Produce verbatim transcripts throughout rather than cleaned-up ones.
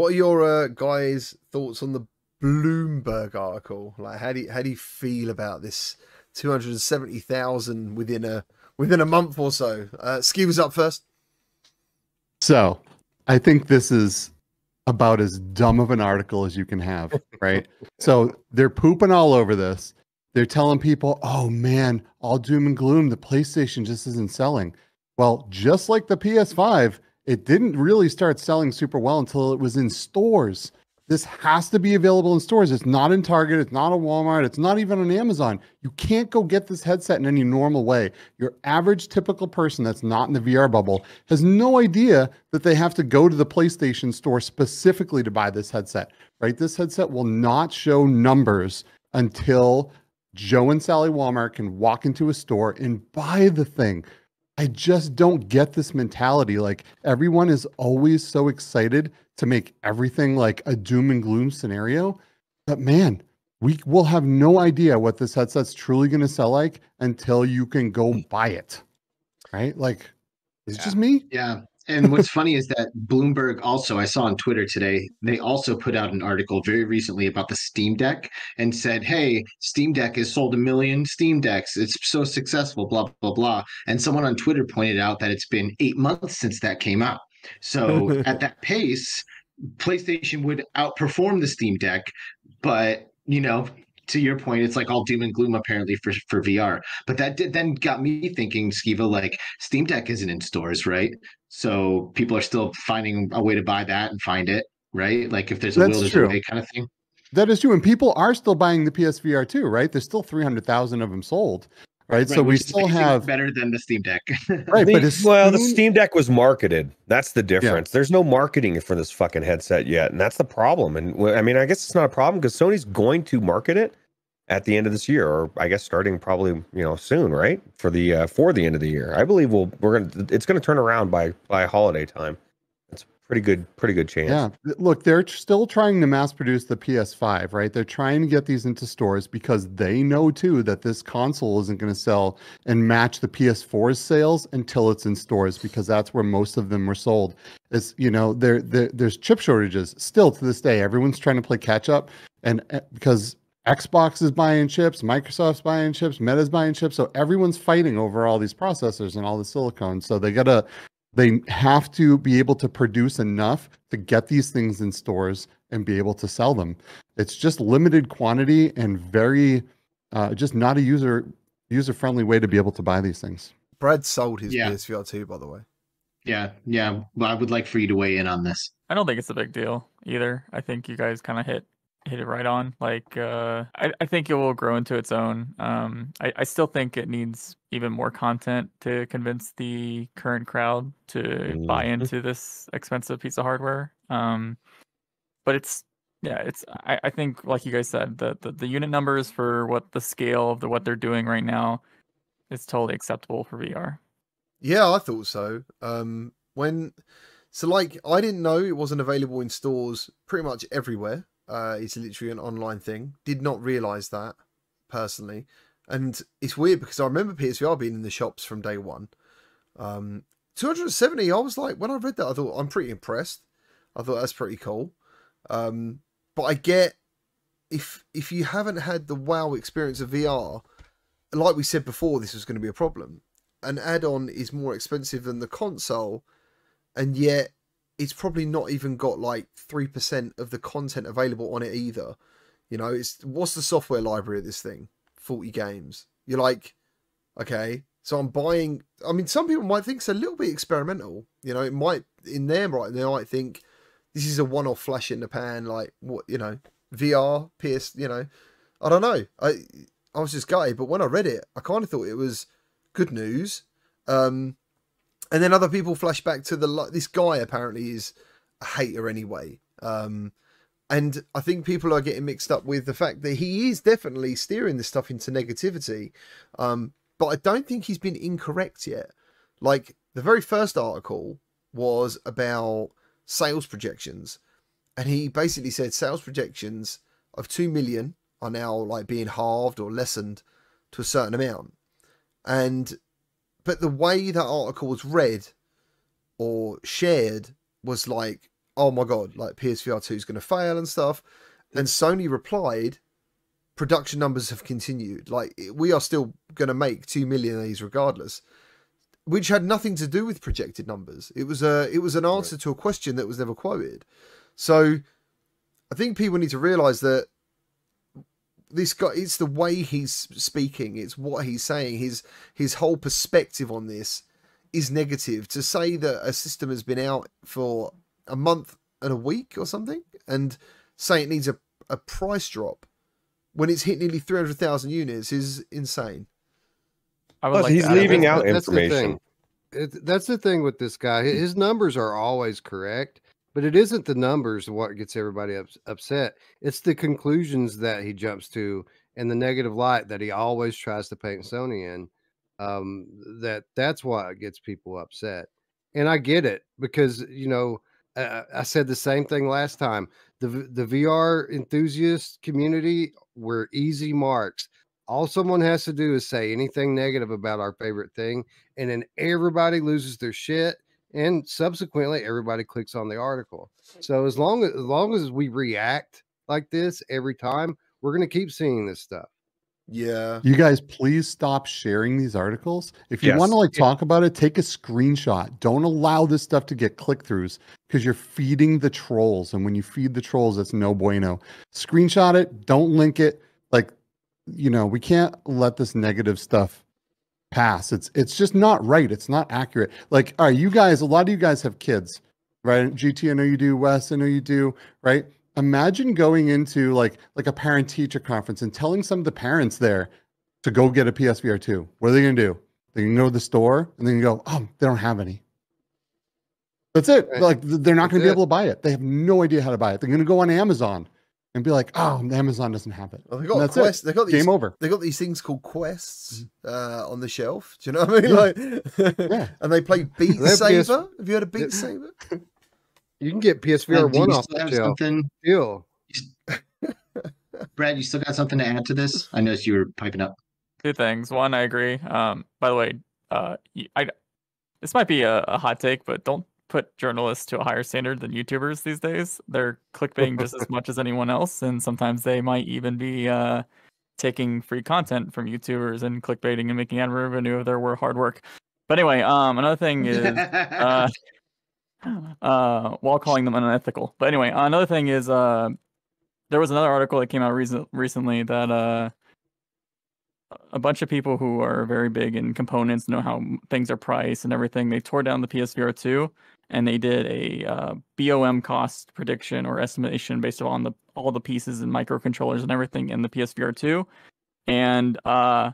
What are your uh, guys' thoughts on the Bloomberg article? Like, how do you, how do you feel about this two hundred and seventy thousand within a within a month or so? Uh, Ski was up first. So, I think this is about as dumb of an article as you can have, right? So they're pooping all over this. They're telling people, "Oh man, all doom and gloom. The PlayStation just isn't selling." Well, just like the P S five. It didn't really start selling super well until it was in stores. This has to be available in stores. It's not in Target. It's not a Walmart. It's not even on Amazon. You can't go get this headset in any normal way. Your average typical person that's not in the V R bubble has no idea that they have to go to the PlayStation store specifically to buy this headset, right? This headset will not show numbers until Joe and Sally Walmart can walk into a store and buy the thing. I just don't get this mentality. Like, everyone is always so excited to make everything like a doom and gloom scenario. But man, we will have no idea what this headset's truly going to sell like until you can go buy it. Right? Like, it's yeah. just me. Yeah. And what's funny is that Bloomberg also, I saw on Twitter today, they also put out an article very recently about the Steam Deck and said, hey, Steam Deck has sold a million Steam Decks. It's so successful, blah, blah, blah. And someone on Twitter pointed out that it's been eight months since that came out. So at that pace, PlayStation would outperform the Steam Deck. But, you know, to your point, it's like all doom and gloom apparently for, for V R. But that did, then got me thinking, Skiva, like Steam Deck isn't in stores, right? So people are still finding a way to buy that and find it, right? Like if there's a That's will, there's true. a way kind of thing. That is true. And people are still buying the P S V R two, right? There's still three hundred thousand of them sold, right? right so we still have... better than the Steam Deck. right, the, but Steam... Well, the Steam Deck was marketed. That's the difference. Yeah. There's no marketing for this fucking headset yet. And that's the problem. And I mean, I guess it's not a problem because Sony's going to market it at the end of this year, or I guess starting probably, you know, soon, right? For the uh, for the end of the year, I believe we'll we're gonna it's gonna turn around by by holiday time. It's a pretty good pretty good chance. Yeah, look, they're still trying to mass produce the P S five, right? They're trying to get these into stores because they know too that this console isn't going to sell and match the P S four's sales until it's in stores, because that's where most of them were sold. It's, you know, there there's chip shortages still to this day. Everyone's trying to play catch up, and uh, because Xbox is buying chips, Microsoft's buying chips, Meta's buying chips. So everyone's fighting over all these processors and all the silicon. So they gotta, they have to be able to produce enough to get these things in stores and be able to sell them. It's just limited quantity and very, uh, just not a user user friendly way to be able to buy these things. Brad sold his yeah. P S V R two, by the way. Yeah, yeah. Well, I would like for you to weigh in on this. I don't think it's a big deal either. I think you guys kind of hit. Hit it right on. Like, uh, I, I think it will grow into its own. Um, I, I still think it needs even more content to convince the current crowd to buy into this expensive piece of hardware. Um, but it's, yeah, it's, I, I think, like you guys said, the, the, the unit numbers for what the scale of the, what they're doing right now is totally acceptable for V R. Yeah, I thought so. Um, when, so like, I didn't know it wasn't available in stores pretty much everywhere. Uh, it's literally an online thing. Did not realise that, personally. And it's weird because I remember P S V R being in the shops from day one. Um, two hundred seventy, I was like, when I read that, I thought, I'm pretty impressed. I thought, that's pretty cool. Um, but I get, if if you haven't had the wow experience of V R, like we said before, this was going to be a problem. An add-on is more expensive than the console, and yet it's probably not even got like three percent of the content available on it either. You know, it's, what's the software library of this thing? forty games. You're like, okay, so I'm buying, I mean, some people might think it's a little bit experimental. You know, it might, in their right, they might think this is a one-off flash in the pan, like what, you know, V R, P S, you know, I don't know. I, I was just gutted, but when I read it, I kind of thought it was good news. Um, And then other people flash back to the, this guy apparently is a hater anyway. Um, and I think people are getting mixed up with the fact that he is definitely steering this stuff into negativity. Um, but I don't think he's been incorrect yet. Like the very first article was about sales projections. And he basically said sales projections of two million are now like being halved or lessened to a certain amount. And but the way that article was read or shared was like, oh my God, like P S V R two is going to fail and stuff. And Sony replied, production numbers have continued. Like, we are still going to make two million of these regardless, which had nothing to do with projected numbers. It was a, it was an answer right. to a question that was never quoted. So I think people need to realize that this guy, it's the way he's speaking. It's what he's saying. His, his whole perspective on this is negative. To say that a system has been out for a month and a week or something, and say it needs a, a price drop when it's hit nearly three hundred thousand units is insane. I would Plus, like he's leaving out that's information. The thing. It, that's the thing with this guy. His numbers are always correct, but it isn't the numbers what gets everybody ups, upset. It's the conclusions that he jumps to and the negative light that he always tries to paint Sony in. Um, that that's what gets people upset. And I get it, because, you know, I, I said the same thing last time. The, the V R enthusiast community were easy marks. All someone has to do is say anything negative about our favorite thing, and then everybody loses their shit, and subsequently everybody clicks on the article. So as long as, as long as we react like this every time, we're going to keep seeing this stuff. Yeah. You guys, please stop sharing these articles. If you yes. want to like talk yeah. about it, take a screenshot. Don't allow this stuff to get click-throughs, because you're feeding the trolls. And when you feed the trolls, that's no bueno. Screenshot it. Don't link it. Like, you know, we can't let this negative stuff pass. It's, it's just not right. It's not accurate. Like, all right, you guys, a lot of you guys have kids, right? G T, I know you do. Wes, I know you do, right? Imagine going into like like a parent teacher conference and telling some of the parents there to go get a P S V R two. What are they gonna do? They can go to the store and then go, oh, they don't have any. That's it. Like, they're not gonna be able to buy it. They have no idea how to buy it. They're gonna go on Amazon and be like, oh, Amazon doesn't have it. Well, they got that's quest. It. They got these, game over. They got these things called quests uh, on the shelf. Do you know what I mean? Yeah. Like, yeah. And they play Beat Saber. Have you heard of Beat Saber? You can get P S V R one off the shelf. Deal. Brad, you still got something to add to this? I noticed you were piping up. Two things. One, I agree. Um, by the way, uh, I this might be a, a hot take, but don't put journalists to a higher standard than YouTubers these days. They're clickbaiting just as much as anyone else, and sometimes they might even be uh, taking free content from YouTubers and clickbaiting and making ad revenue of their hard work. But anyway, um, another thing is... Uh, Uh, while calling them unethical. But anyway, another thing is, uh, there was another article that came out recent recently that uh, a bunch of people who are very big in components, know how things are priced and everything, they tore down the P S V R two and they did a uh, B O M cost prediction or estimation based on the all the pieces and microcontrollers and everything in the P S V R two, and uh,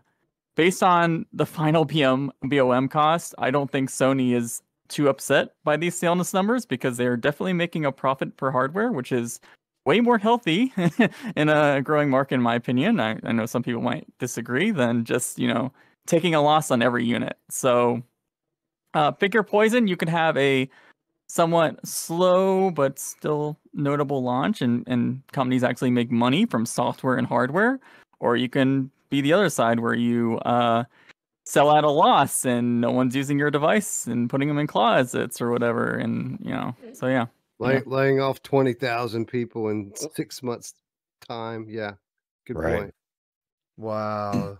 based on the final B O M cost, I don't think Sony is too upset by these sales numbers, because they're definitely making a profit per hardware, which is way more healthy in a growing market, in my opinion. I, I know some people might disagree, than just, you know, taking a loss on every unit. So uh, pick your poison. You could have a somewhat slow but still notable launch, and, and companies actually make money from software and hardware, or you can be the other side where you... Uh, sell at a loss and no one's using your device and putting them in closets or whatever. And, you know, so yeah. Lay, yeah. Laying off twenty thousand people in six months time. Yeah. Good right. point. Wow.